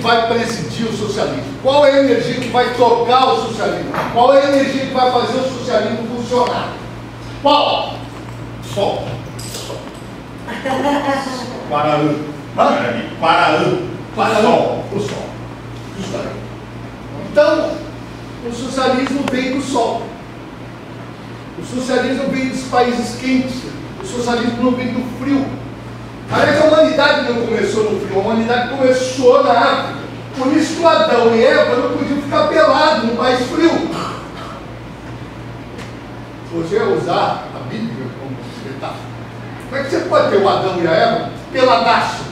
vai presidir o socialismo? Qual é a energia que vai tocar o socialismo? Qual é a energia que vai fazer o socialismo funcionar? Qual? Sol. Paraná. Paraná. O sol. Então, o socialismo vem do sol. O socialismo vem dos países quentes. O socialismo não vem do frio. Aliás, a humanidade não começou no frio. A humanidade começou na África. Por isso que Adão e Eva não podiam ficar pelados no país frio. Você vai usar a Bíblia como metáfora. Como é que você pode ter o Adão e a Eva peladaço?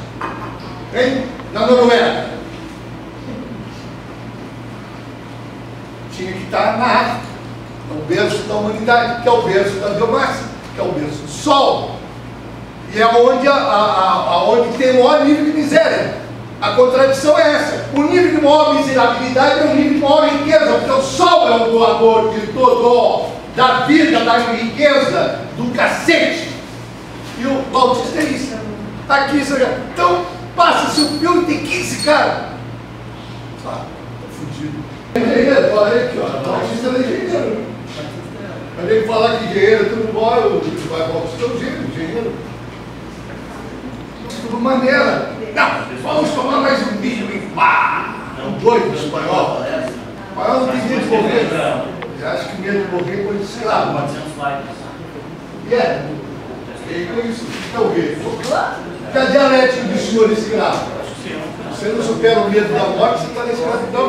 Hein? Na Noruega. Tinha que estar na África. É o berço da humanidade, que é o berço da biomassa, que é o berço do sol. E é onde, onde tem o maior nível de miséria. A contradição é essa. O nível de maior miserabilidade é o nível de maior riqueza, porque o sol é o doador de todo, da vida, da riqueza, do cacete. E o Bautista é isso. Está aqui, senhor. Então, passa-se um filme de 15 caras. Ah, tô fudido. Engenheiro, fala aí aqui, ó. Bautista é engenheiro. Eu tenho que falar de engenheiro, tudo bom, vai Bautista é um gênio, engenheiro. De uma maneira. Não, vamos tomar mais um milho e pá! É um doido espanhol. Espanhol não tem medo de morrer. Eu acho que medo de morrer quando escravo. E é. E com isso, é o quê? Que a dialética do senhor escravo. Você não supera o medo da morte, você está na escravidão.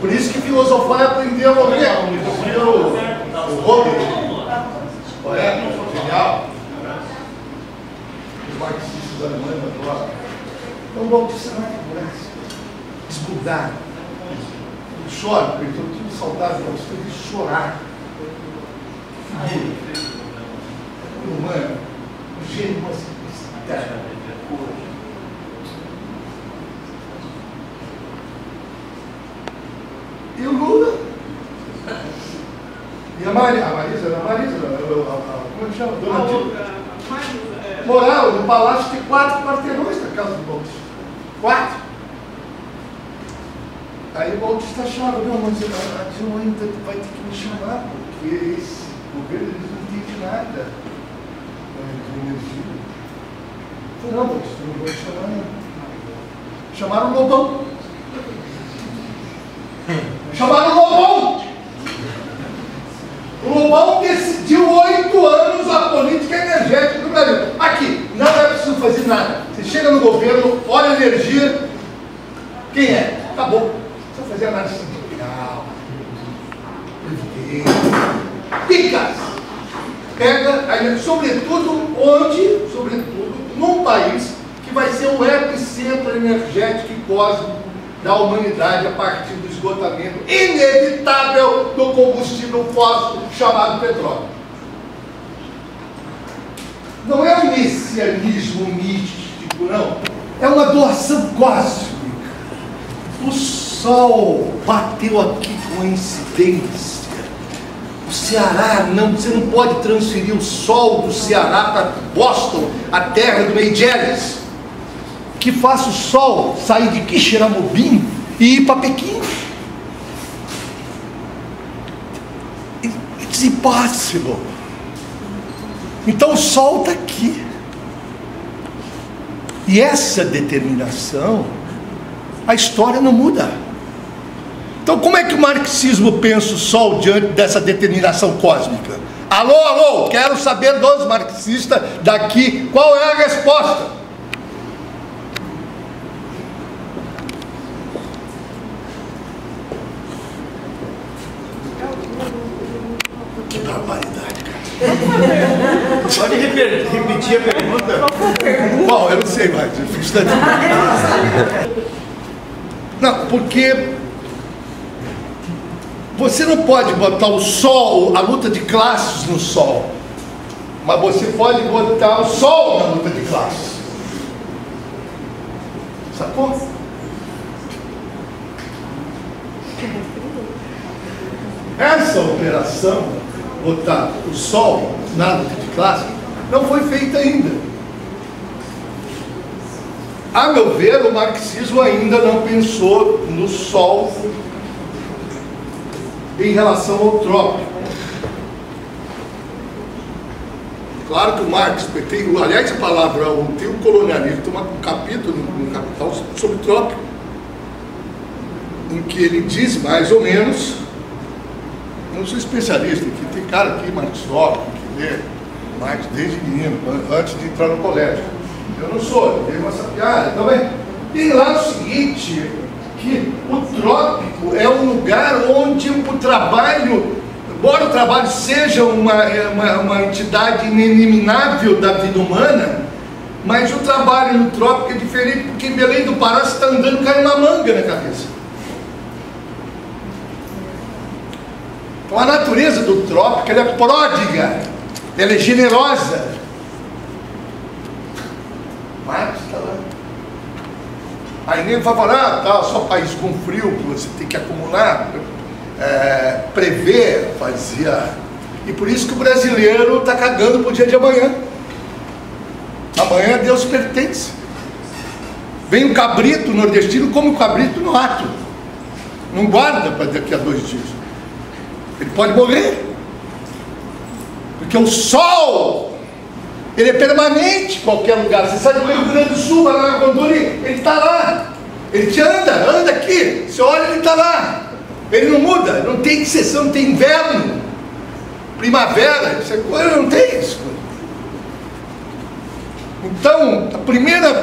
Por isso que filosofar é aprender a morrer. O Hobbes. Correto? Genial. Marxistas alemães agora. Então vamos precisar de graça. Desmudar. Chora, porque eu tive saudade de você, tem que chorar. Figura. Humano. Um gênio, uma simplicidade. E o Lula? E a Marisa? Como é que chama? Dona Dilma. Moral, no palácio tem 4 quarteirões na casa do Bautista. 4. Aí o Bautista chora, não, mas a Dilma ainda vai ter que me chamar, porque esse governo não entende nada de energia. Eu falei, não, Bautista, não vou te chamar não. Chamaram o Lobão. Chamaram o Lobão! O Lobão decidiu 8 anos a política energética do Brasil. Aqui, não é preciso fazer nada. Você chega no governo, olha a energia. Quem é? Acabou. Só fazer análise sindical. Picas. Pega a energia, sobretudo, num país que vai ser o epicentro energético e cósmico da humanidade a partir do esgotamento inevitável do combustível fóssil chamado petróleo. Não é um messianismo místico, não. É uma doação cósmica. O sol bateu aqui com coincidência. O Ceará, não, você não pode transferir o sol do Ceará para Boston, a terra do Engels. Que faça o sol sair de Quixeramobim e ir para Pequim. It's impossible. Então o sol está aqui. E essa determinação, a história não muda. Então como é que o marxismo pensa o sol diante dessa determinação cósmica? Alô, alô, quero saber dos marxistas daqui qual é a resposta. Pode repetir a pergunta? Bom, eu não sei mais. Não, porque você não pode botar o sol, a luta de classes no sol, mas você pode botar o sol na luta de classes. Sacou? Essa operação, botar o sol na luta de classes, não foi feita ainda. A meu ver, o marxismo ainda não pensou no sol em relação ao trópico. Claro que o Marx, tem, aliás, a palavra, tem o colonialismo, tem um capítulo no Capital sobre trópico, em que ele diz mais ou menos, eu não sou especialista, que tem cara aqui, marxólogo, que lê Marx desde menino, antes de entrar no colégio. Eu não sou, eu tenho essa piada também. Tem lá o seguinte, que o trópico é um lugar onde o trabalho, embora o trabalho seja uma entidade ineliminável da vida humana, mas o trabalho no trópico é diferente, porque em Belém do Pará você está andando caindo uma manga na cabeça. Então a natureza do trópico, ela é pródiga, ela é generosa. Marx está lá. Aí nem vai falar, tá, só país com frio, você tem que acumular. Prever, fazia. E por isso que o brasileiro está cagando pro dia de amanhã. Amanhã Deus pertence. Vem o cabrito nordestino, come o cabrito no ato. Não guarda para daqui a 2 dias. Ele pode morrer. Porque o sol, ele é permanente em qualquer lugar. Você sai do Rio Grande do Sul, vai lá na Condori, ele está lá. Ele te anda aqui. Você olha, ele está lá. Ele não muda, não tem exceção, não tem inverno, primavera, isso é coisa, não tem isso. Então, Bautista, a primeira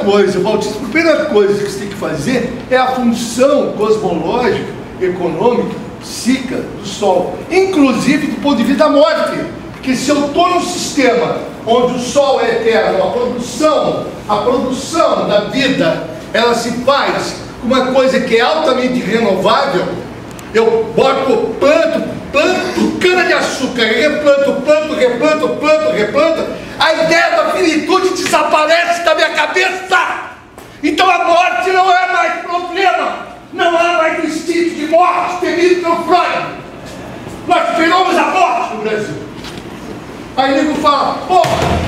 coisa que você tem que fazer é a função cosmológica, econômica, psíquica do Sol, inclusive do ponto de vista da morte, porque se eu estou num sistema onde o Sol é eterno, a produção da vida, ela se faz com uma coisa que é altamente renovável. Eu boto, planto, cana-de-açúcar, replanto, a ideia da finitude desaparece da minha cabeça. Então a morte não é mais problema, não há mais o instinto de morte temido pelo Freud. Nós viramos a morte no Brasil. Aí o nego fala, porra!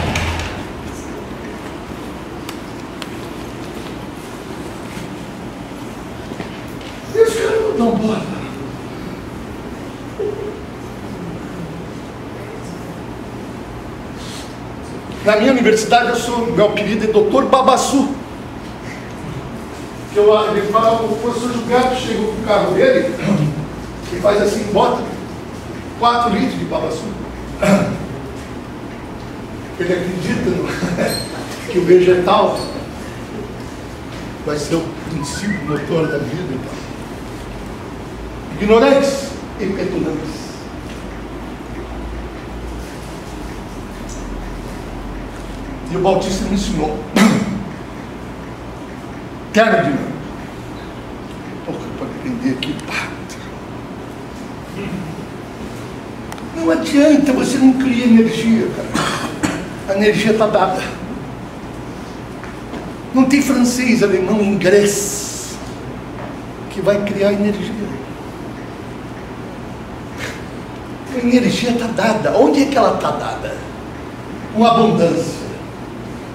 Isso eu não boto. Na minha universidade, meu apelido é Dr. Babassu. Ele fala, o professor Gato chega com o carro dele e faz assim, bota 4 litros de babassu. Ele acredita que o vegetal vai ser o princípio motor da vida e tal. Ignorantes e petulantes. E o Bautista me ensinou. Quero de novo. Porque para aprender aqui, pá. Não adianta, você não cria energia, cara. A energia está dada. Não tem francês, alemão, inglês que vai criar energia. A energia está dada. Onde é que ela está dada? Com abundância.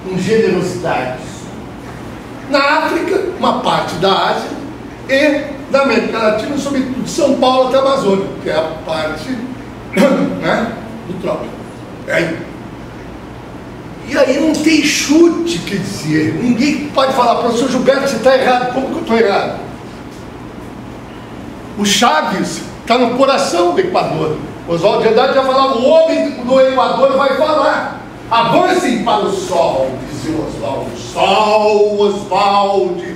Com generosidades. Na África, uma parte da Ásia e da América Latina, sobretudo de São Paulo até a Amazônia, que é a parte, né, do trópico. E aí não tem chute, quer dizer, ninguém pode falar, professor Gilberto, você está errado. Como que eu estou errado? O Chávez está no coração do Equador. Oswaldo de Andrade já falava, o homem do Equador vai falar. Avancem para o sol, dizia Oswaldo. Sol, Oswaldo.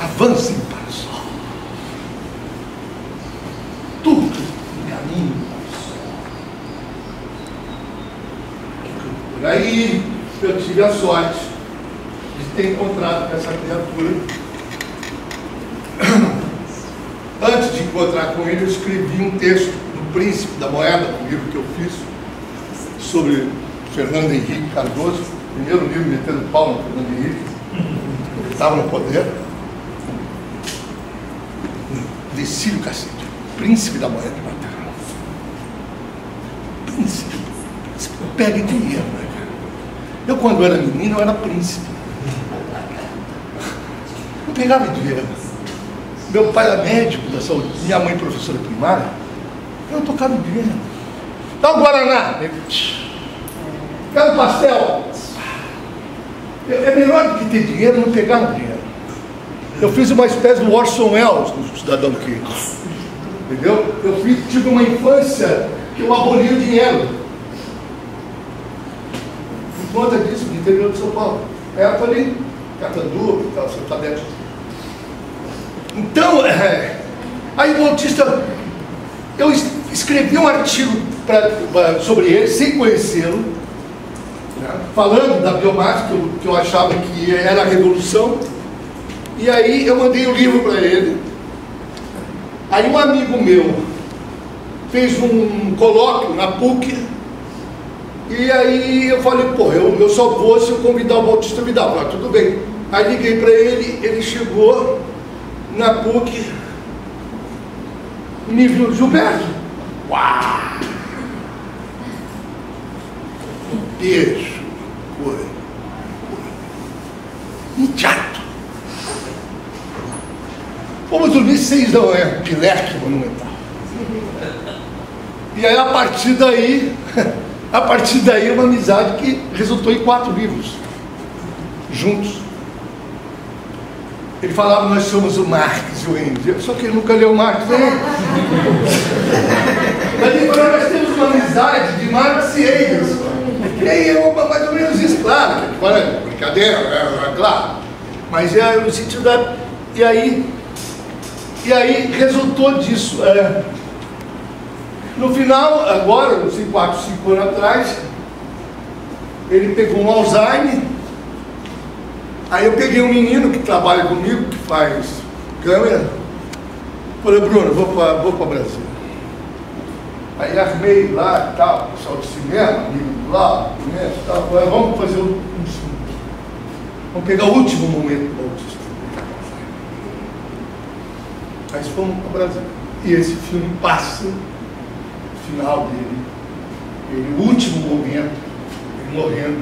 Avancem para o sol. Tudo em caminho para o sol. Por aí. Eu tive a sorte de ter encontrado com essa criatura. Antes de encontrar com ele, eu escrevi um texto do Príncipe da Moeda, um livro que eu fiz sobre Fernando Henrique Cardoso, primeiro livro metendo pau no Fernando Henrique, ele estava no poder. de Círio Cacete, príncipe da moeda de Batalha. Príncipe. Pega dinheiro, né, cara? Eu, quando era menino, eu era príncipe. Não pegava dinheiro. Meu pai era médico da saúde, minha mãe professora primária. Eu tocava dinheiro. Dá um guaraná. Quero pastel. É melhor do que ter dinheiro, não pegar no dinheiro. Eu fiz uma espécie do Orson Welles, do cidadão que... Entendeu? Eu fiz, tive uma infância que eu aboli o dinheiro. Por conta disso, no interior de São Paulo. Aí eu falei, Catanduva, tal, Santa Catarina. Então, aí o Bautista... Eu escrevi um artigo sobre ele, sem conhecê-lo, né, falando da biomassa, que eu achava que era a revolução. E aí eu mandei o livro para ele. Aí um amigo meu fez um colóquio na PUC. E aí eu falei, porra, eu só vou se eu convidar o Bautista Vidal. Falei, tudo bem. Aí liguei para ele, ele chegou na PUC, me viu, Gilberto. Uau! Um beijo. Imediato. Vamos dormir 6 da manhã, pileque monumental. E aí, a partir daí, uma amizade que resultou em 4 livros, juntos. Ele falava, nós somos o Marx e o Engels, só que ele nunca leu Marx, né? Mas nós temos uma amizade de Marx e Engels. E aí, é mais ou menos isso, claro, é brincadeira, é claro. Mas é no sentido da... E aí resultou disso. No final, agora, não sei, 4, 5 anos atrás, ele pegou um Alzheimer. Aí eu peguei um menino que trabalha comigo, que faz câmera. Falei, Bruno, vou para o Brasil. Aí armei lá e tal, pessoal de cinema, amigo lá, né, tal. Falei, vamos fazer um filme. Vamos pegar o último momento do Bautista. Aí fomos para o Brasil. E esse filme passa, o final dele, o último momento, ele morrendo,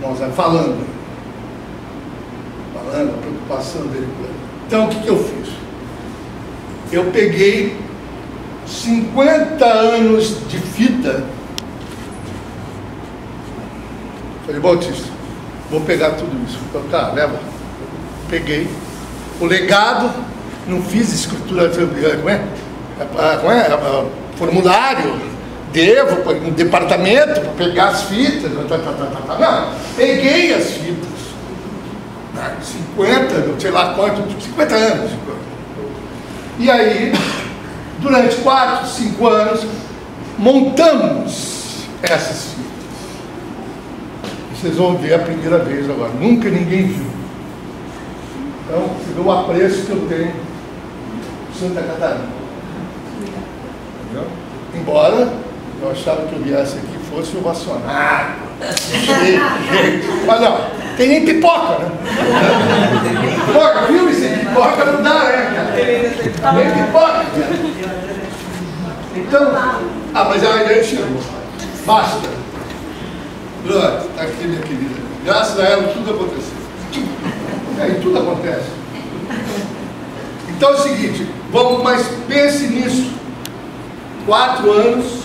nós falando, a preocupação dele com ele. Então o que eu fiz? Eu peguei 50 anos de fita, falei, Bautista, vou pegar tudo isso. Falei, tá, leva. Peguei. O legado, não fiz escritura, formulário, devo, um departamento para pegar as fitas, não, peguei as fitas, 50, sei lá quanto, 50 anos. E aí, durante 4, 5 anos, montamos essas fitas. Vocês vão ver a primeira vez agora, nunca ninguém viu. Então, você vê o apreço que eu tenho de Santa Catarina. Entendeu? Embora eu achava que eu viesse aqui fosse ovacionado. Mas não, tem nem pipoca, né? Pipoca, viu? Sem pipoca não dá, né, cara? Nem pipoca. Então, mas a ideia chegou. Basta. Pronto, está aqui minha querida. Graças a ela tudo aconteceu. Aí tudo acontece. Então é o seguinte, vamos, mas pense nisso. 4 anos,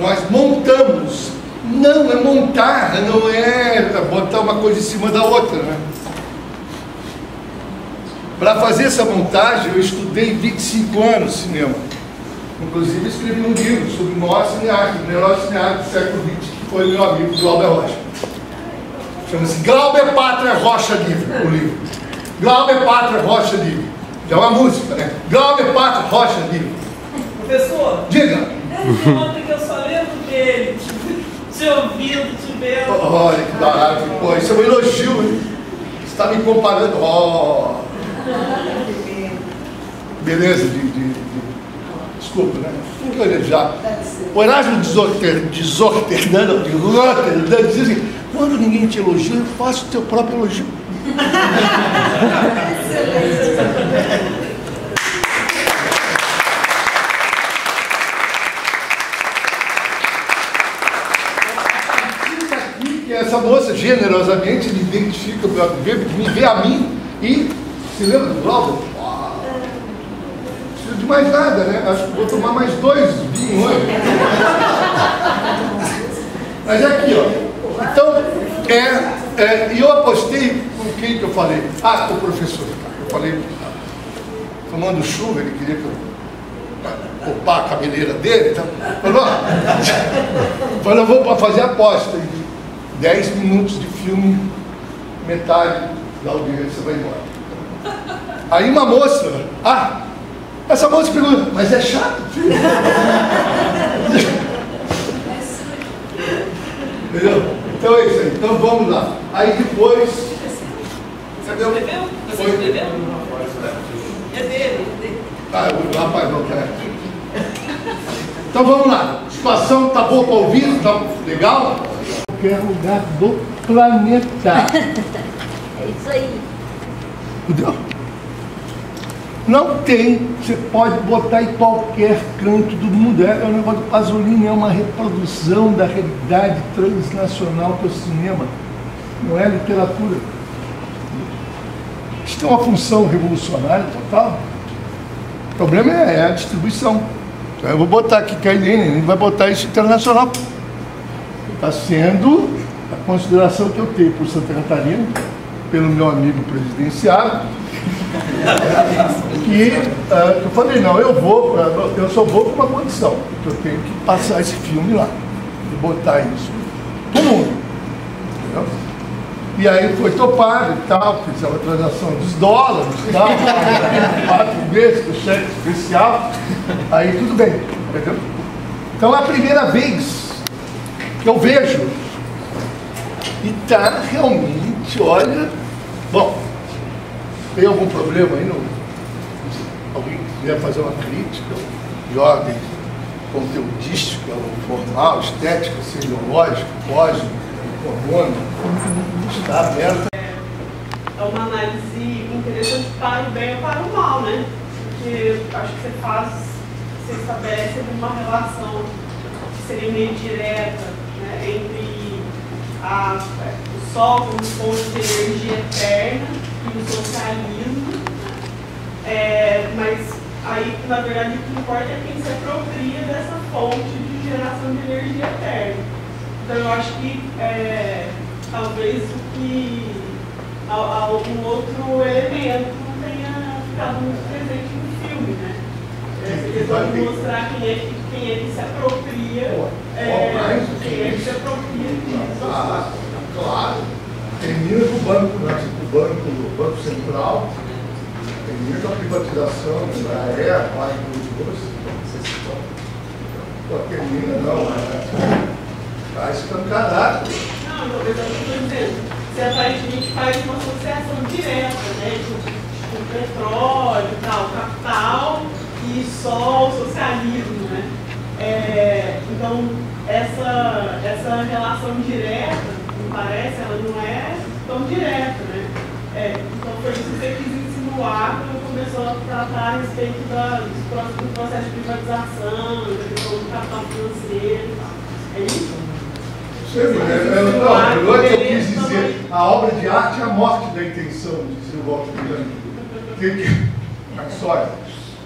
nós montamos. Não é montar, não é botar uma coisa em cima da outra, né? Para fazer essa montagem, eu estudei 25 anos cinema. Inclusive escrevi um livro sobre o melhor cineasta do século XX, que foi meu amigo Glauber Rocha. Chama-se Glauber Pátria Rocha Livre, o livro. Glauber Pátria Rocha Livre. Já é uma música, né? Glauber Pátria Rocha Livre. Professor? Diga. Desde ontem que eu só lembro dele, te ouvindo, te vendo. Olha, que barato. Pô, isso é um elogio, hein? Você está me comparando. Oh. Beleza, desculpa, né? Tem que elejar. O Erasmo de Rotterdam diz assim, quando ninguém te elogia, eu faço o teu próprio elogio. que essa moça generosamente me identifica, me vê a mim e se lembra do Glauber? Não preciso de mais nada, né? Acho que vou tomar mais 2 vinhos hoje. Mas é aqui, ó. Então, e eu apostei com quem que eu falei? Ah, com o professor. Eu falei, tomando chuva, ele queria que eu copar a cabeleira dele, então, falou, eu vou fazer aposta de 10 minutos de filme, metade da audiência vai embora. Aí uma moça, essa moça pergunta, mas é chato, filho? Entendeu? Então é isso aí, então vamos lá. Aí depois, entendeu? Você escreveu? É dele. Ah, rapaz, não quer. Então vamos lá. A situação tá boa para ouvir? Tá legal? Qualquer lugar do planeta. É isso aí. Entendeu? Não tem. Você pode botar em qualquer canto do mundo. É um negócio do Pasolini, é uma reprodução da realidade transnacional que é o cinema. Não é literatura. Isso tem uma função revolucionária total. O problema é a distribuição. Eu vou botar aqui, ele vai botar isso internacional. Está sendo a consideração que eu tenho por Santa Catarina, pelo meu amigo presidenciário, que eu falei, não, eu só vou com uma condição, que eu tenho que passar esse filme lá, e botar isso para o mundo. Entendeu? E aí foi topado e tal, fizeram a transação dos dólares e tal, 4 meses do cheque especial, aí tudo bem, entendeu? Então é a primeira vez que eu vejo, e tá realmente, olha, bom, tem algum problema aí, alguém quiser fazer uma crítica de ordem conteudística, ou formal, estética, semiológica, cósmica, está aberta. É uma análise interessante para o bem ou para o mal, né? Porque acho que você estabelece uma relação que seria meio direta, né? Entre o sol como fonte de energia eterna e o socialismo. Mas aí, na verdade, o que importa é quem se apropria dessa fonte de geração de energia eterna. Então, eu acho que talvez algum outro elemento tenha ficado muito presente no filme, né? Eles vão mostrar quem é que se apropria. Quem é que se apropria disso. Claro. Termina com o Banco Central, termina com a privatização da parte dos dois. Termina, não. Está escancarado. Não, talvez eu estou dizendo. Você aparentemente faz uma associação direta, né? Com petróleo, tal, capital e só o socialismo, né? Então, essa relação direta, me parece, ela não é tão direta, né? Então, foi isso que você quis insinuar quando começou a tratar a respeito do processo de privatização, do capital financeiro e tal. É isso? Eu quis dizer, a obra de arte é a morte da intenção, dizia o Walter Benjamin. Mas olha,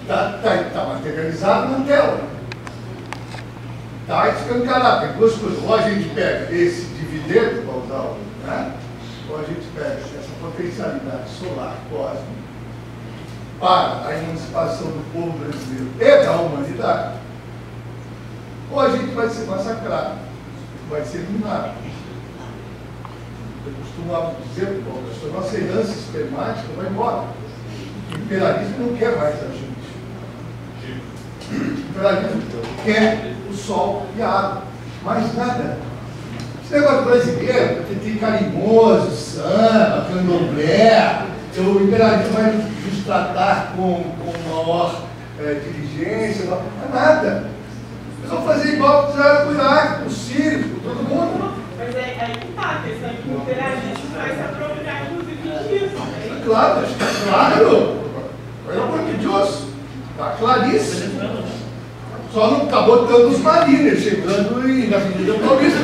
está materializado na tela. Está escancarado. Tem duas coisas. Ou a gente pega esse dividendo, né? Ou a gente pega essa potencialidade solar cósmica para a emancipação do povo brasileiro e da humanidade, ou a gente vai ser massacrado. Vai ser eliminado. Eu costumava dizer, a nossa herança sistemática vai embora. O imperialismo não quer mais a gente. O imperialismo quer o sol e a água. Mais nada. Esse negócio brasileiro, porque tem carinhoso, samba, candomblé, o imperialismo vai nos tratar com maior diligência, não é nada. Eles vão fazer igual para o Iraque, para o Síria, para todo mundo. Mas aí que está, que o imperialismo vai se aproveitar inclusive disso. Claro, está claro. Pelo amor de Deus. Está claríssimo. Só não acabou tanto os marinhos chegando e na Avenida Paulista.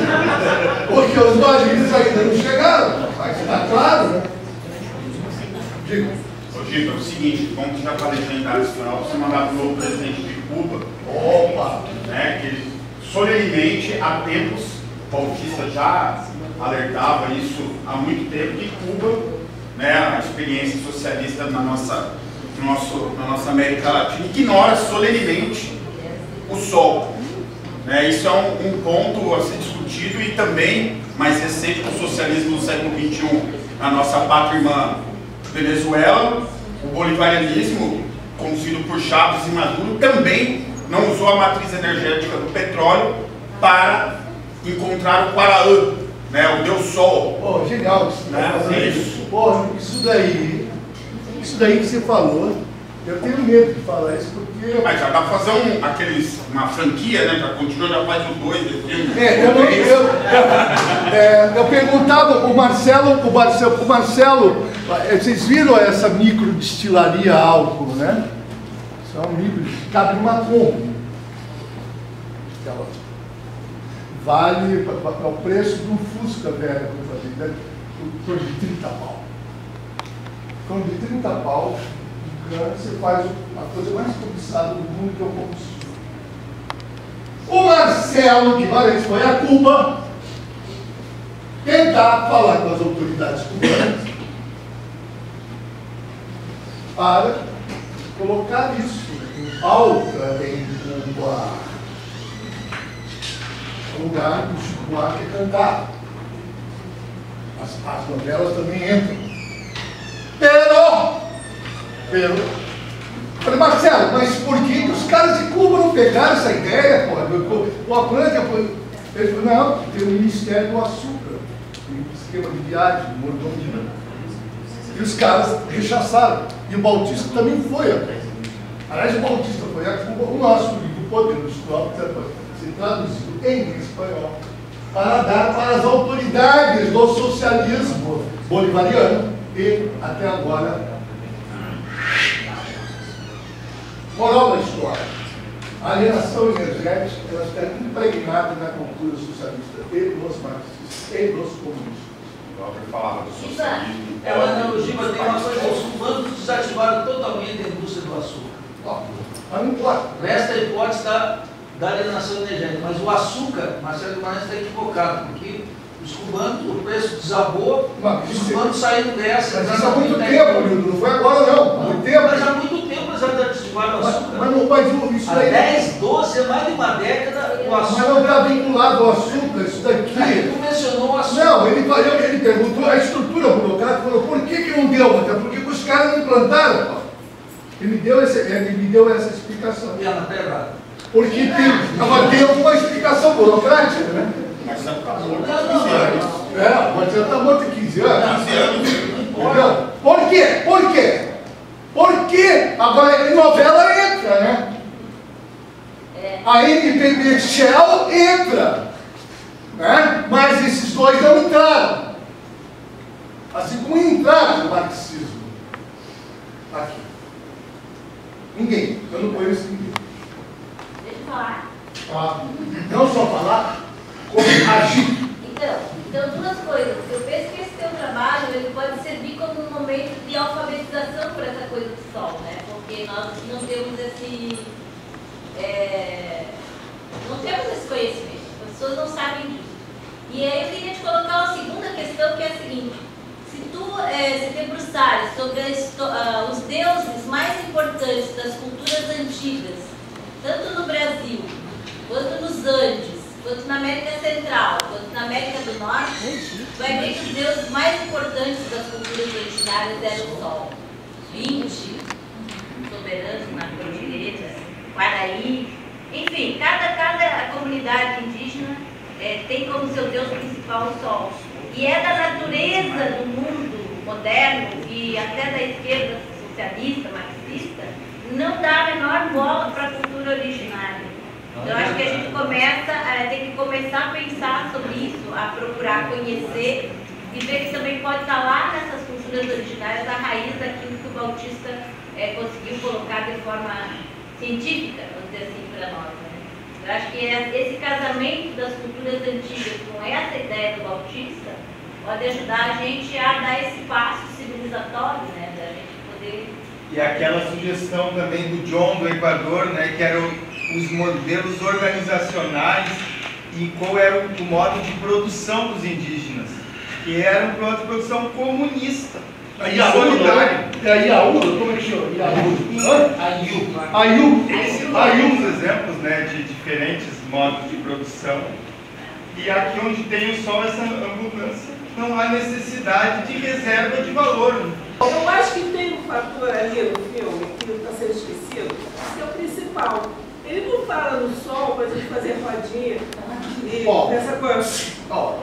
Porque os marinhos ainda não chegaram. Mas está claro, né? Digo. Ô Gico, é o seguinte, como que já está legendário esse canal, você mandar para o novo presidente de Cuba. Opa! Né, que ele solenemente, há tempos, o Bautista já alertava isso há muito tempo, que Cuba, né, a experiência socialista na nossa América Latina, ignora solenemente o sol. Né, isso é um ponto a ser discutido e também mais recente com o socialismo do século XXI na nossa pátria irmã Venezuela. O bolivarianismo, conduzido por Chávez e Maduro, também não usou a matriz energética do petróleo para encontrar o Paraná, né, o Deus Sol. Oh, genial isso, né? Isso. Porra, isso daí que você falou, eu tenho medo de falar isso porque... Mas já dá pra fazer uma franquia, né? Já continua, já faz o 2 depois. Eu perguntava pro Marcelo, vocês viram essa microdestilaria álcool, né? Isso é um micro, cabe numa Kombi. Vale o preço de um Fusca velho, em torno de 30 pau. Em torno de 30 pau, você faz a coisa mais cobiçada do mundo, que é o combustível. O Marcelo Guimarães foi a Cuba tentar falar com as autoridades cubanas para colocar isso em pauta em Cuba. O lugar do Chico Buarque é cantado. As novelas também entram. Falei, Marcelo, mas por que os caras de Cuba não pegaram essa ideia, porra? O Atlântico foi... Ele falou, não, tem o Ministério do Açúcar, um esquema de viagem, mordomia. E os caras rechaçaram. E o Bautista também foi. Aliás, o Bautista foi a Cuba. O nosso livro, Poderoso Cláudio, se traduziu em espanhol, para dar para as autoridades do socialismo bolivariano e, até agora, moral da história. A alienação energética, ela está impregnada na cultura socialista e nos marxistas e nos comunistas. É uma analogia, mas tem uma coisa: os cubanos desativaram totalmente a indústria do açúcar. Mas não pode. Resta a hipótese da alienação energética, mas o açúcar, Marcelo Guimarães está equivocado, porque os cubanos, o preço desabou, os cubanos saíram dessa. Mas há muito tempo, não foi agora não, há muito tempo. Mas há muito tempo eles já desativaram o açúcar. Mas não faz isso daí. Há 10, 12, mais de uma década, o açúcar. Mas não está vinculado ao açúcar, isso daqui. Ele não mencionou o açúcar. Não, ele perguntou, a estrutura burocrática falou, por que não deu? Porque os caras não plantaram. Ele me deu essa explicação. E ela está errada. Porque tem alguma explicação burocrática, né? Mas já está morto há 15 anos. Mas já está morto há 15 anos. 15 anos. Então, por quê? Agora a novela entra, né? A NPB Shell entra, né? Mas esses dois não entraram. Assim como entraram no marxismo. Aqui. Ninguém. Eu não conheço ninguém. Não só falar, como agir. Então, duas coisas. Eu penso que esse teu trabalho ele pode servir como um momento de alfabetização para essa coisa do sol, né? Porque nós não temos esse conhecimento. As pessoas não sabem disso. E aí eu queria te colocar uma segunda questão, que é a seguinte. Se tu se debruçares sobre os deuses mais importantes das culturas antigas, tanto no Brasil, quanto nos Andes, quanto na América Central, quanto na América do Norte, vai ver que os deuses mais importantes das culturas originárias eram o Sol. Vinte, soberanos na cordilheira, Guaraí, enfim, cada comunidade indígena tem como seu deus principal o Sol. E é da natureza do mundo moderno e até da esquerda socialista, marxista, não dá a menor bola para a cultura originária. Então, acho que a gente tem que começar a pensar sobre isso, a procurar conhecer e ver que também pode estar lá nessas culturas originárias a raiz daquilo que o Bautista conseguiu colocar de forma científica, vamos dizer assim, para nós. Né? Eu acho que esse casamento das culturas antigas com essa ideia do Bautista pode ajudar a gente a dar esse passo civilizatório, né, da gente poder... E aquela sugestão também do John, do Equador, né, que eram os modelos organizacionais e qual era o modo de produção dos indígenas, que era um modo de produção comunista. Há uns exemplos, né, de diferentes modos de produção. E aqui onde tem só essa abundância, não há necessidade de reserva de valor. Eu acho que tem um fator ali no filme que não está sendo esquecido, que é o principal. Ele não fala no sol para a gente fazer rodinha, essa coisa.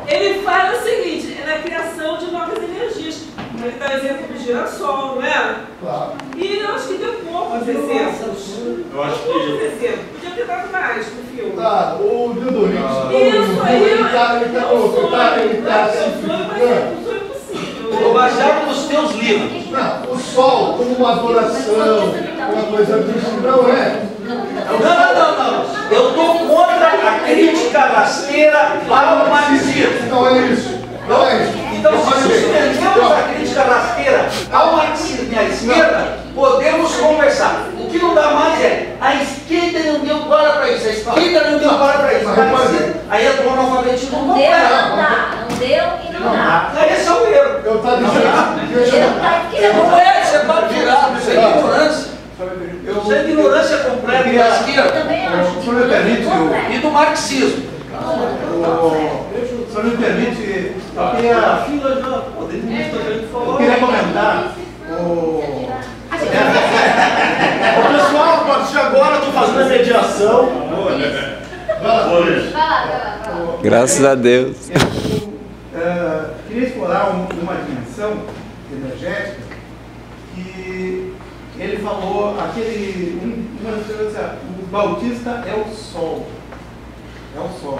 Ele fala o seguinte, é na criação de novas energias. Ele dá exemplo do girassol, não é? Claro. E eu acho que deu pouco o exemplo. Eu acho que podia ter dado mais no filme. Tá, o Dudu isso aí, ele tá eu baseado nos teus livros. Não, o sol como uma adoração, uma coisa absurda, não é? Não. Eu estou contra a crítica rasteira para o marxismo. Não é isso. Não é isso. Então, se suspendemos a crítica rasteira ao marxismo e à esquerda, podemos conversar. O que não dá mais é a esquerda não deu bola para isso, a esquerda não deu bola para isso. Aí é bom novamente não dá. Não deu e não dá. Aí é só o erro. Eu estou dizendo. Não é, você está virado, isso é ignorância. Isso é ignorância completa da esquerda e do marxismo. Só me permite, eu queria comentar. Pessoal, agora estou fazendo a mediação. Graças a Deus. Eu queria explorar uma dimensão energética que ele falou, o Bautista é o sol. É o sol.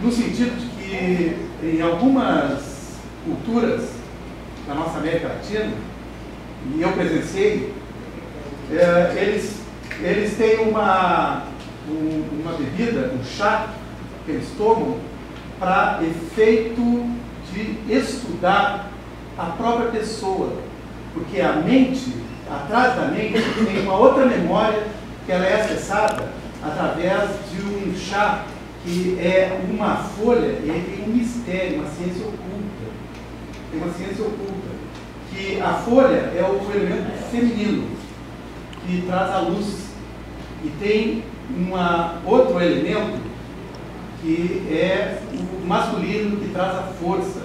No sentido de que, em algumas culturas da nossa América Latina, e eu presenciei, eles têm uma bebida, um chá que eles tomam para efeito de estudar a própria pessoa. Porque a mente, atrás da mente, tem uma outra memória que ela é acessada através de um chá que é uma folha, e aí tem um mistério, uma ciência oculta. Tem uma ciência oculta. Que a folha é o elemento feminino, que traz a luz. E tem outro elemento, que é o masculino, que traz a força.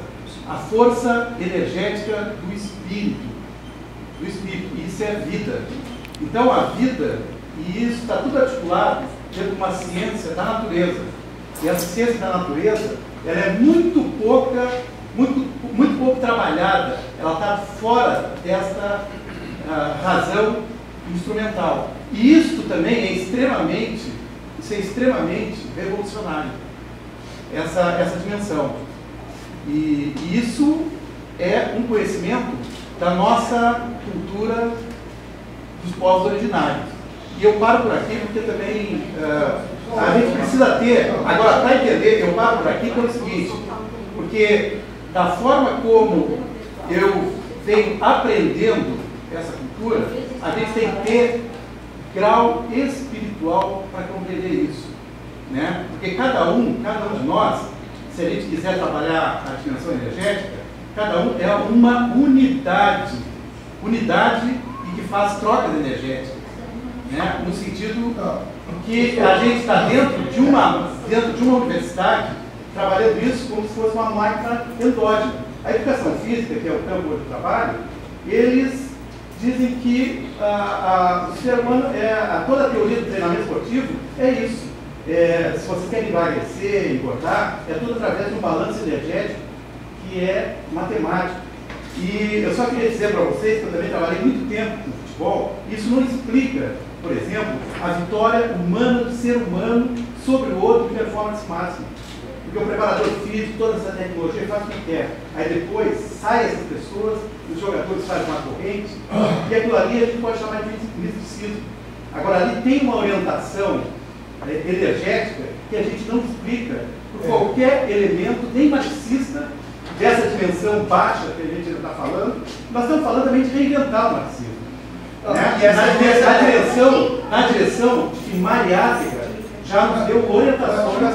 A força energética do espírito. Do espírito. Isso é a vida. Então a vida, e isso está tudo articulado dentro de uma ciência da natureza. E a ciência da natureza, ela é muito pouco trabalhada. Ela está fora dessa razão instrumental. E isso também é extremamente revolucionário, essa dimensão. E isso é um conhecimento da nossa cultura dos povos originários. E eu paro por aqui porque também... a gente precisa ter, agora para entender, eu paro por aqui pelo seguinte, porque da forma como eu venho aprendendo essa cultura, a gente tem que ter grau espiritual para compreender isso, né? Porque cada um de nós, se a gente quiser trabalhar a dimensão energética, cada um é uma unidade e que faz trocas energéticas, né? No sentido que a gente está dentro de uma universidade trabalhando isso como se fosse uma máquina endógena. A educação física, que é o campo de trabalho, eles dizem que o ser humano, toda a teoria do treinamento esportivo é isso. Se você quer emagrecer, engordar, é tudo através de um balanço energético que é matemático. E eu só queria dizer para vocês, que eu também trabalhei muito tempo com futebol, isso não explica, por exemplo, a vitória humana do ser humano sobre o outro em performance máxima. Porque o preparador físico, toda essa tecnologia faz o que quer. Aí depois saem essas pessoas, os jogadores fazem uma corrente, e aquilo ali a gente pode chamar de misticismo. Agora, ali tem uma orientação energética que a gente não explica por qualquer elemento, nem marxista, dessa dimensão baixa que a gente ainda está falando. Nós estamos falando também de reinventar o marxismo. Né? Na direção que Mariátrica já nos deu orientações eu não sou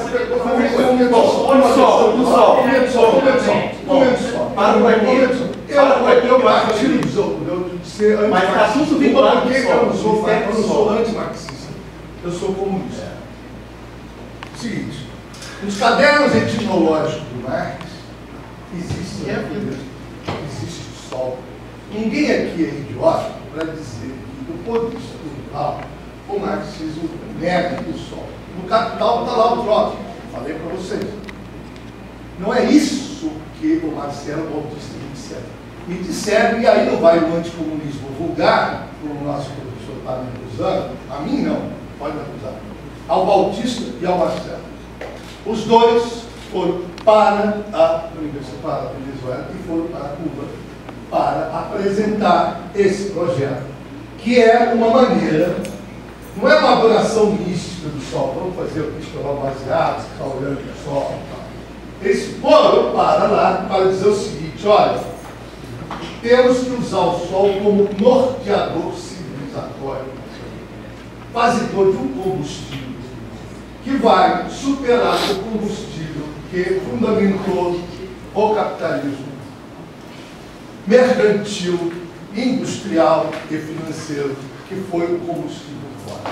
anti-marxista, eu sou comunista. Seguinte, nos cadernos etimológicos do Marx existe a vida, existe o sol. Ninguém aqui é idiota para dizer que, do ponto de vista cultural, o marxismo nega o sol. No Capital está lá o trote, falei para vocês. Não é isso que o Marcelo Bautista me disseram, e aí não vai o anticomunismo vulgar, como o nosso professor está me acusando, a mim não, pode me acusar, ao Bautista e ao Marcelo. Os dois foram para a Venezuela e foram para Cuba, para apresentar esse projeto, que é uma maneira, não é uma adoração mística do sol, vamos fazer o pistolão baseado, ficar olhando para o sol e tal. Eles foram para lá para dizer o seguinte: olha, temos que usar o sol como norteador civilizatório, fazedor de um combustível que vai superar o combustível que fundamentou o capitalismo mercantil, industrial e financeiro, que foi o combustível forte.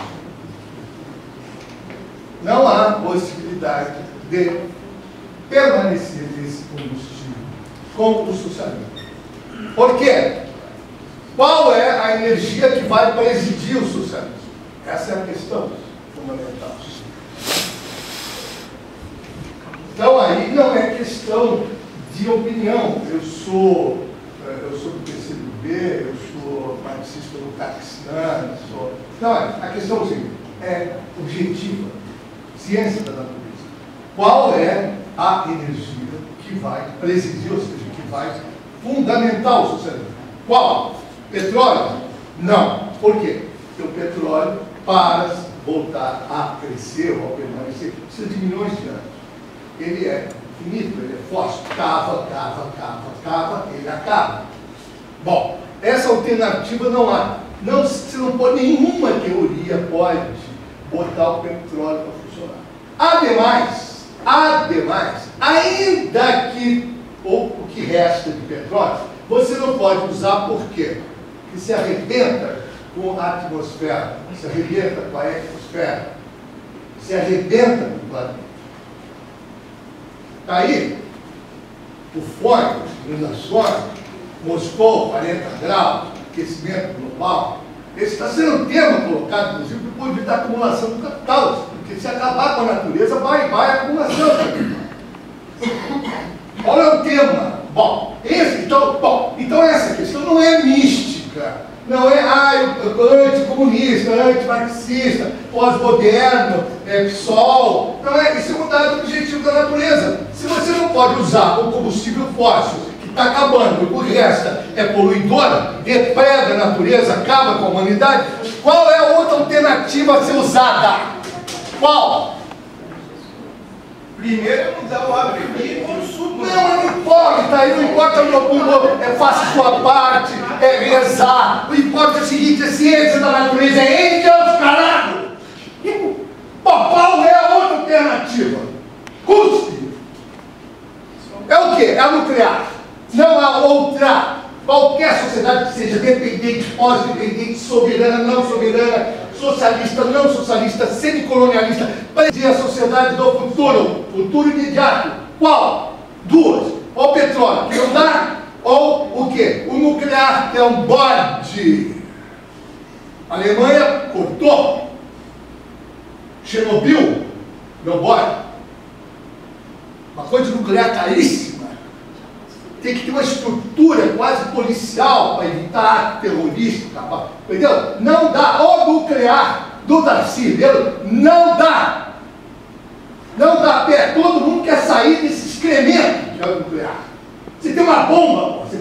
Não há possibilidade de permanecer nesse combustível com o socialismo. Por quê? Qual é a energia que vai presidir o socialismo? Essa é a questão fundamental. Então aí não é questão de opinião. Eu sou do PCdoB, eu sou marxista do Caquistão, sou... Não, a questão é objetiva. Ciência da natureza. Qual é a energia que vai presidir, ou seja, que vai fundamental o socialismo? Qual? Petróleo? Não. Por quê? Porque o petróleo, para voltar a crescer ou a permanecer, precisa de milhões de anos. Ele é finito, ele é fóssil. Cava, ele acaba. Bom, essa alternativa não há. Não, você não pode, nenhuma teoria pode botar o petróleo para funcionar. Ademais, ainda que o que resta de petróleo, você não pode usar por quê? Porque se arrebenta com a atmosfera, se arrebenta com a ecosfera, se arrebenta com o planeta. Está aí o fome, inundações, Moscou, 40 graus, aquecimento global. Esse está sendo um tema colocado, inclusive, do ponto de vista da acumulação do capital, porque se acabar com a natureza, vai a acumulação. Olha o tema. Bom, então essa questão não é mística, não é anticomunista, antimarxista, pós-moderno, sol. Não é, isso é um dado objetivo da natureza. Se você não pode usar o combustível fóssil, que está acabando, e o resto é poluidora, depreda a natureza, acaba com a humanidade, qual é a outra alternativa a ser usada? Qual? Primeiro é mudar o hábito de consumo. Não importa, é faça sua parte, é rezar. O importante é o seguinte: a ciência da natureza é Engels, caralho! Qual é a outra alternativa? Custe! É o quê? É a nuclear. Não há outra. Qualquer sociedade que seja dependente, pós-dependente, soberana, não soberana, socialista, não socialista, semicolonialista, prende a sociedade do futuro, futuro imediato. Qual? Duas. Ou petróleo, que não dá, ou o quê? O nuclear, que é um bode. A Alemanha cortou. Chernobyl, meu bode. Uma coisa nuclear caríssima. Tem que ter uma estrutura quase policial para evitar terrorista, capaz. Entendeu? Não dá. O nuclear do Darcy, entendeu? Não dá. Não dá pé. Todo mundo quer sair desse excremento que é o nuclear. Você tem uma bomba, você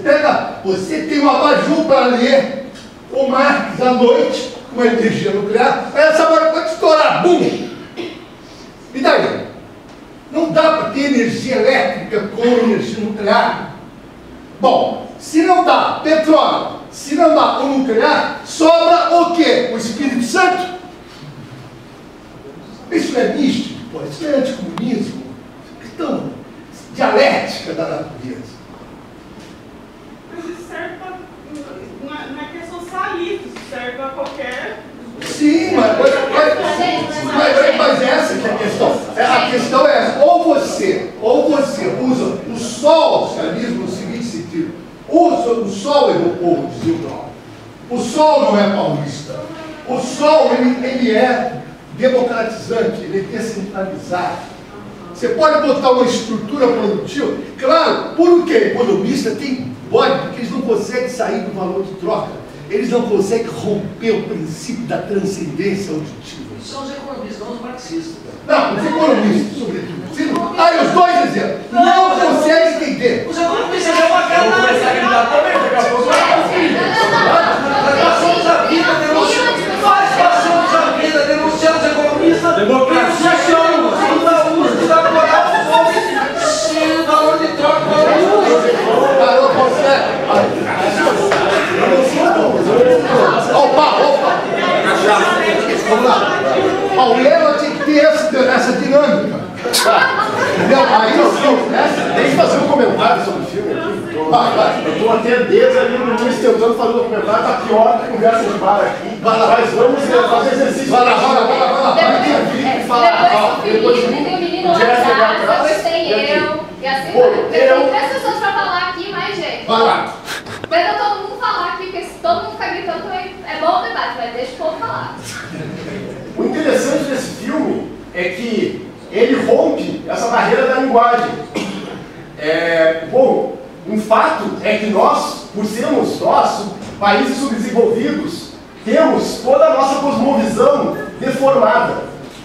tem uma abajur para ler o Marx à noite, com energia nuclear, aí essa bomba pode estourar, bum! de energia elétrica com energia nuclear? Bom, se não dá petróleo, se não dá o nuclear, sobra o quê? O Espírito Santo? Isso é místico, pô. Isso é anticomunismo, questão dialética da natureza. Mas isso serve para, na questão salida, isso serve para qualquer... Sim, mas essa que é a questão. A questão é essa. Ou você usa o sol, o socialismo no seguinte sentido. Usa o sol, é o povo, dizia o Glauber. O sol não é paulista. O sol, ele é democratizante, ele é descentralizado. Você pode botar uma estrutura produtiva. Claro, por quê? O economista tem bode, porque eles não conseguem sair do valor de troca. Eles não conseguem romper o princípio da transcendência auditiva. São os economistas, não os marxistas. Não, os economistas, sobretudo. Aí os dois dizendo, não conseguem entender. Os economistas é uma cara da responsabilidade também, daqui a pouco. Nós passamos a vida denunciando. Nós passamos a vida denunciando os economistas. Democracia chama, não dá uso, não dá moral, não dá valor de troca, não consegue. Opa! Vamos lá. Pauleira tinha que ter essa dinâmica. Entendeu? Aí nós tem que fazer um comentário sobre o filme aqui. Eu estou até desde ali no início tentando fazer um comentário, tá pior que conversa de bar aqui. Mas vamos fazer exercício. Vai lá. Depois o menino lançado, depois tem eu. E assim, tem três pessoas para falar aqui, mais gente. Vai lá. Deixa todo mundo falar aqui, porque se todo mundo ficar gritando é bom o debate, mas deixa o povo falar. O interessante desse filme é que ele rompe essa barreira da linguagem. Bom, um fato é que nós, por sermos países subdesenvolvidos, temos toda a nossa cosmovisão deformada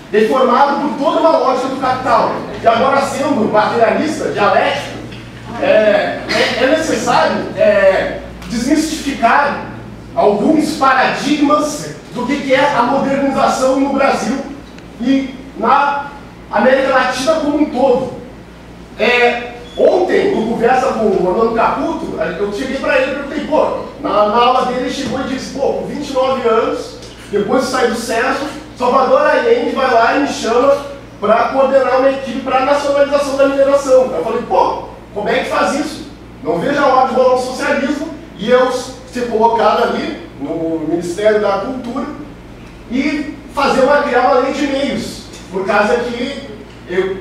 por toda uma lógica do capital. E agora, sendo materialista, dialético, é necessário desmistificar alguns paradigmas do que é a modernização no Brasil e na América Latina como um todo. Ontem, em conversa com o Orlando Caputo, eu cheguei para ele e perguntei, na aula dele ele chegou e disse, com 29 anos, depois de sair do SESO, Salvador Allende vai lá e me chama para coordenar uma equipe para a nacionalização da mineração. Eu falei, como é que faz isso? Não vejo a hora de rolar um socialismo e eu ser colocado ali no Ministério da Cultura e criar uma lei de meios. Por causa que,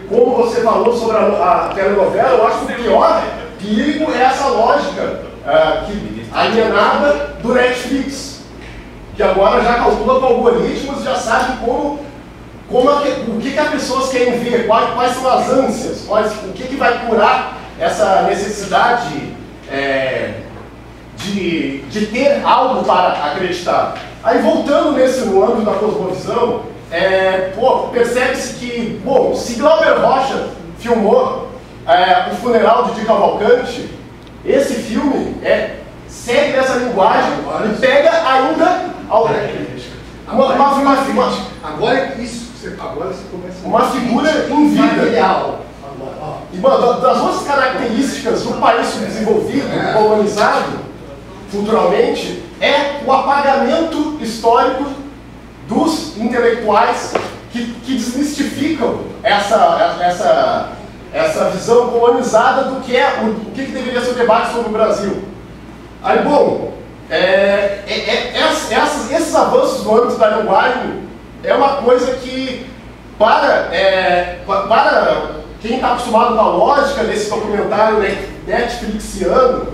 como você falou sobre a telenovela, eu acho que o pior perigo é essa lógica alienada do Netflix, que agora já calcula com algoritmos e já sabe o que as pessoas querem ver, quais são as ânsias, o que vai curar essa necessidade de ter algo para acreditar. Aí, voltando no âmbito da cosmovisão, percebe-se que, se Glauber Rocha filmou o funeral de Di Cavalcanti, esse filme segue essa linguagem e pega ainda uma figura em vida. E das outras características do país subdesenvolvido, colonizado, culturalmente, é o apagamento histórico dos intelectuais que desmistificam essa visão colonizada do que é, o que deveria ser o debate sobre o Brasil. Aí, esses avanços no âmbito da linguagem é uma coisa que, para quem está acostumado com a lógica desse documentário netflixiano,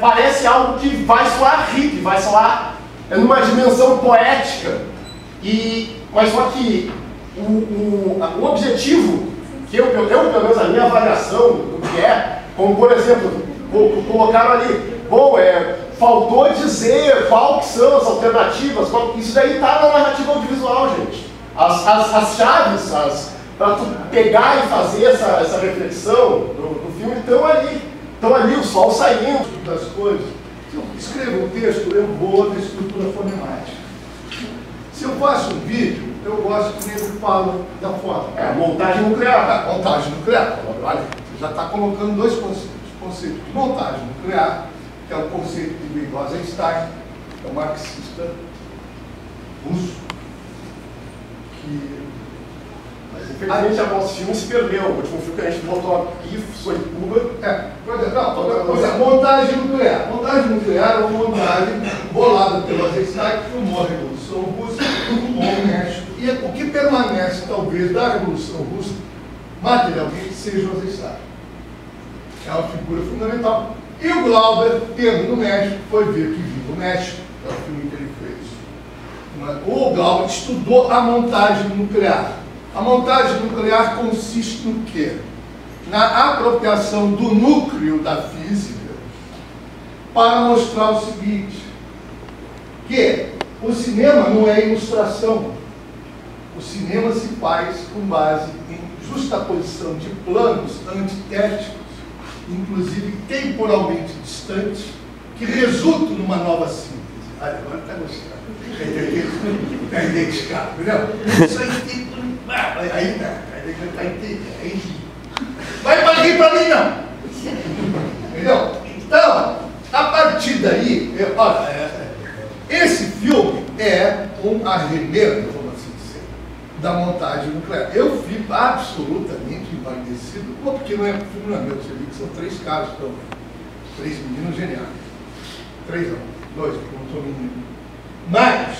parece algo que vai soar hippie, vai soar numa dimensão poética. Mas só que o objetivo, que eu pelo menos a minha avaliação do que é, como por exemplo, colocaram ali, faltou dizer qual que são as alternativas, isso daí está na narrativa audiovisual, gente. As chaves, para tu pegar e fazer essa reflexão do filme, estão ali, o sol saindo das coisas. Se eu escrevo um texto, eu vou da estrutura fonemática. Se eu faço um vídeo, eu gosto que eles falam da forma. É, montagem nuclear. Montagem nuclear. Olha, você já está colocando dois conceitos. O conceito de montagem nuclear, que é o conceito de Wittgenstein, que é um marxista russo, que... Mas, infelizmente, a nosso filme se perdeu. O último filme que a gente botou aqui foi Cuba. É, não, montagem nuclear. Montagem nuclear é uma montagem bolada pelo Eisenstein, que filmou a Revolução Russa, filmou o México. E o que permanece, talvez, da Revolução Russa, materialmente, seja o Eisenstein. É uma figura fundamental. E o Glauber, tendo no México, foi ver que vive no México. É o filme que ele fez. O Glauber estudou a montagem nuclear. A montagem nuclear consiste no quê? Na apropriação do núcleo da física para mostrar o seguinte, que o cinema não é ilustração. O cinema se faz com base em justaposição de planos antitéticos, inclusive temporalmente distantes, que resultam numa nova síntese. Olha, agora está gostando. Está identificado, entendeu? Isso aí tem... Aí não, aí vai para aqui para mim não, entendeu? Então, a partir daí, olha, esse filme é um arremedo, vamos assim dizer, da montagem nuclear. Eu fico absolutamente envaidecido, porque não é filme, não é meu, você viu que são três caras também, três meninos geniais, três não, dois, porque não sou menino, mas...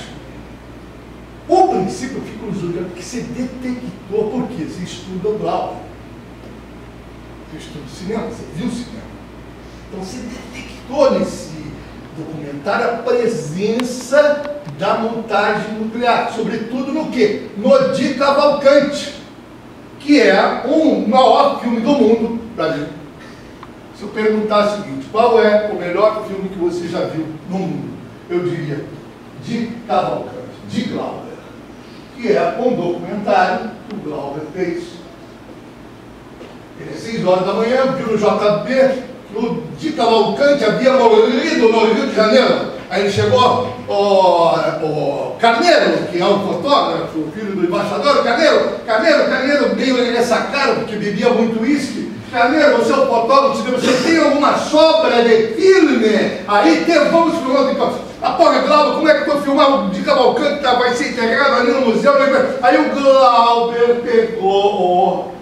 O princípio que ficou julgando que se detectou, porque se estuda o Glauber, se estuda o cinema, você viu o cinema. Então se detectou nesse documentário a presença da montagem nuclear, sobretudo no quê? No Di Cavalcanti, que é o maior filme do mundo, para mim. Se eu perguntar o seguinte, qual é o melhor filme que você já viu no mundo? Eu diria Di Cavalcanti, de Glauber, que é um documentário que o Glauber fez. Ele, às 6 horas da manhã, viu no JB que o Di Cavalcanti havia morrido no Rio de Janeiro. Aí chegou o Carneiro, que é um fotógrafo, o filho do embaixador. Carneiro veio ele nessa cara, porque bebia muito uísque. Carneiro, você é um fotógrafo, você tem alguma sobra de filme? Aí vamos para o outro encontro. Ah, porra, Glauber, como é que eu vou filmar o Di Cavalcanti? Vai ser enterrado ali no museu. Aí o Glauber pegou o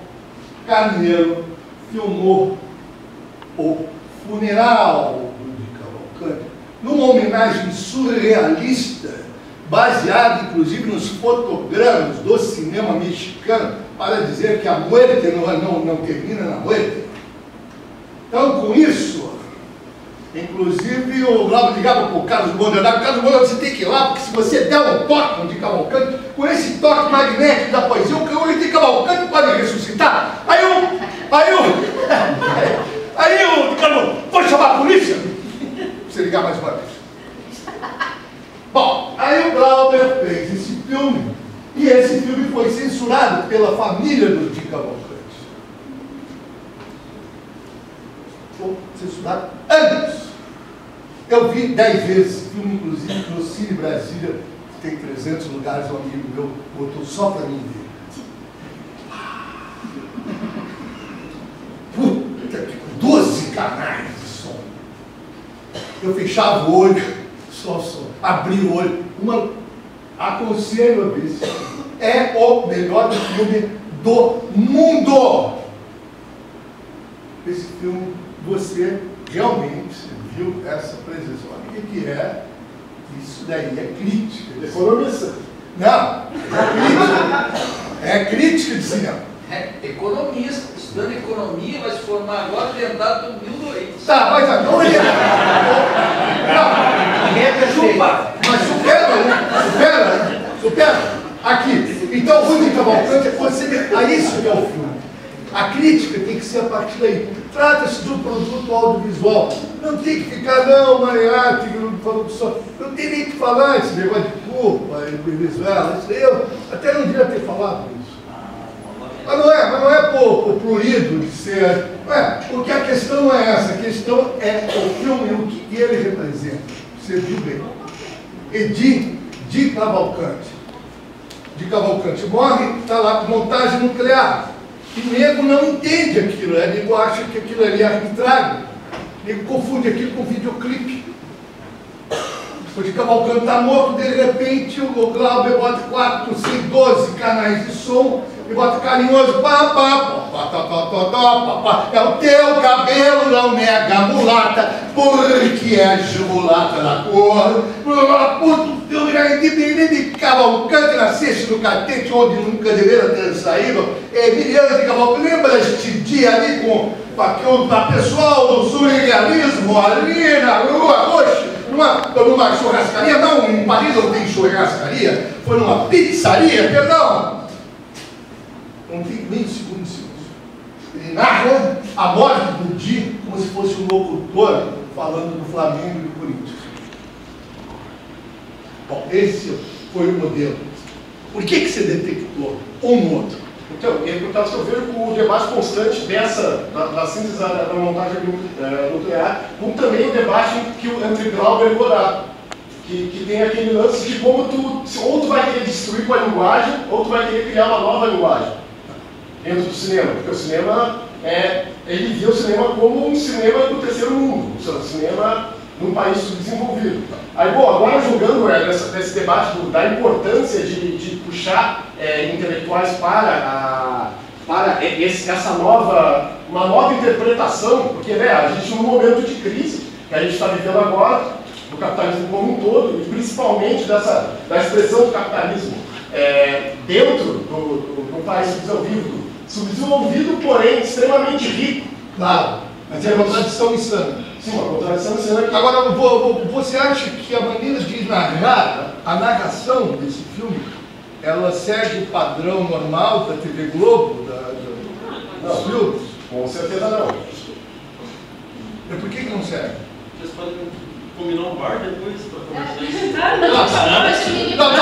Carneiro, filmou o funeral do Di Cavalcanti, numa homenagem surrealista, baseada inclusive nos fotogramas do cinema mexicano, para dizer que a muerte não termina na muerte. Então, com isso, inclusive, o Glauber ligava para o Carlos Mundo. Carlos Mundo, você tem que ir lá, porque se você der um toque de Cavalcanti, com esse toque magnético da poesia, o Cavalcanti de Cavalcanti pode ressuscitar. Aí o Carlos, pode chamar a polícia? Você ligar mais uma vez. Bom, aí o Glauber fez esse filme, e esse filme foi censurado pela família do Di Cavalcanti. Foi censurado anos. Eu vi 10 vezes, filme inclusive no Cine Brasília, que tem 300 lugares, um amigo meu botou só para mim ver. Puta que 12 canais de som. Eu fechava o olho, só, abri o olho. Aconselho a ver, é o melhor filme do mundo. Esse filme, você realmente viu essa presença. Olha o que é, isso daí é crítica. Economista. Não, é crítica de cinema. É economista, estudando economia, vai se formar agora atentado do 2002. Tá, mas agora ele... Supera. Aqui. Então, o único importante é você... Aí isso que é o filme. A crítica tem que ser a partir daí. Trata-se do produto audiovisual. Não tem que ficar, não, Mariátrica, não tem nem que falar esse negócio de Cuba, de Venezuela, isso daí eu até não devia ter falado isso. Mas não é por prurido de ser... Porque a questão é essa, a questão é o filme, o que ele representa. Você viu bem. Di Cavalcanti. Di Cavalcanti morre, está lá com montagem nuclear. E nego não entende aquilo, nego acha que aquilo ali é arbitrário, nego confunde aquilo com videoclipe. O Di Cavalcanti está morto, de repente o Glauber bota 4, 5, 12 canais de som e bota carinhoso, pá, é o teu cabelo, não nega a mulata, porque é jubulata da cor, puto teu de Cavalcanti na cesta do catete, onde nunca deveria ter saído, é milhões de Cavalcanti, lembra este dia ali com a pessoal do surrealismo ali na rua, hoje, numa churrascaria, não, em Paris não tem churrascaria, foi numa pizzaria, perdão. Não tem nem segundos. Ele narra a morte do Di como se fosse um locutor falando do Flamengo e do Corinthians. Bom, esse foi o modelo. Por que você detectou um no outro? Então, eu ia perguntar se eu vejo o debate constante dessa, da síntese da montagem nuclear, como também o debate que o entre Glauber e Rocha. Que tem aquele lance de como ou tu vai querer destruir com a linguagem, ou tu vai querer criar uma nova linguagem dentro do cinema, porque o cinema ele via o cinema como um cinema do terceiro mundo, um cinema num país subdesenvolvido. Aí, bom, agora julgando nesse debate da importância de puxar intelectuais para uma nova interpretação, porque a gente, num momento de crise que a gente está vivendo agora, do capitalismo como um todo, e principalmente da expressão do capitalismo dentro do país subdesenvolvido, porém extremamente rico. Claro, mas é uma contradição insana. Sim, uma contradição insana. Agora, você acha que a maneira de narrar, a narração desse filme, ela segue o padrão normal da TV Globo, dos filmes? Com certeza não. E por que não serve? Combinar um bar depois para conversar. Não,